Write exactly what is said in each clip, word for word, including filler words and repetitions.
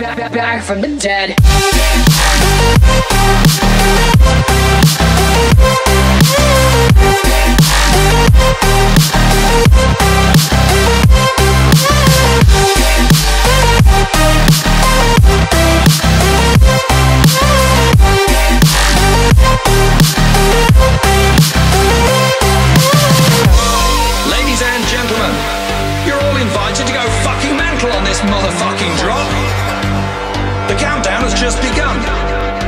back, back from the dead. Ladies and gentlemen, you're all invited to go fucking mental on this motherfucking drop. The countdown has just begun.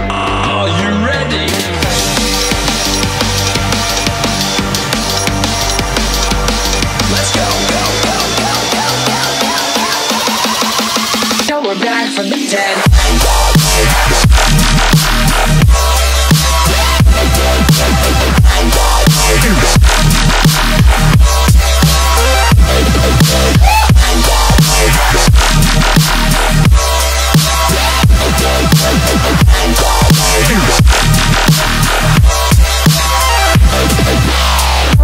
Are you ready? Let's go, go, go, go, go, go, go, go. Now we're back from the dead.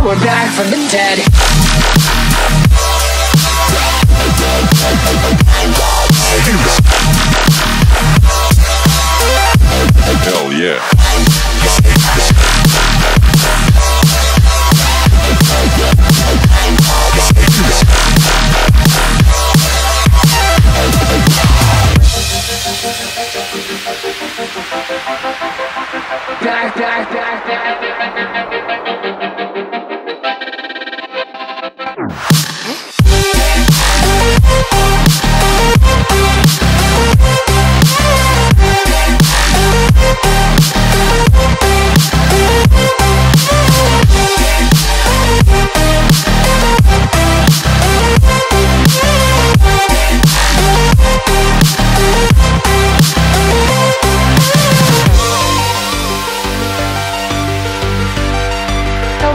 We're back from the dead. Hell yeah. Back, back, back, back, back, back.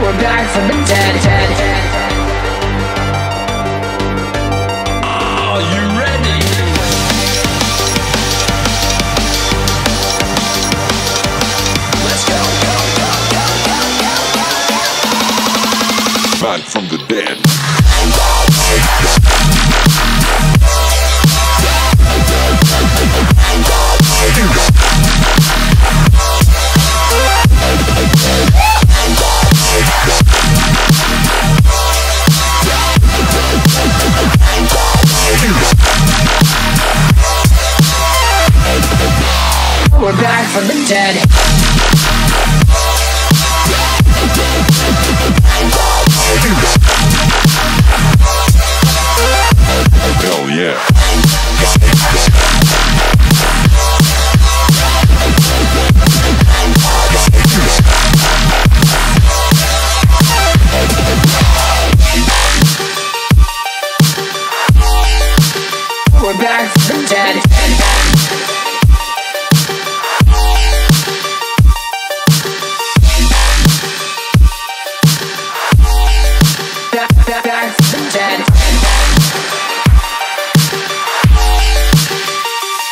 We're back from the dead, dead, dead. Are you ready? Let's go, go, go, go, go, go, go, go, go. Back from the dead. We're back from the dead. Hell yeah. We're back from the dead.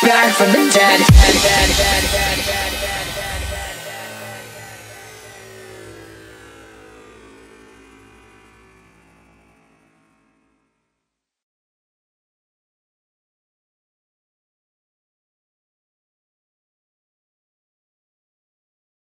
Back from the dead.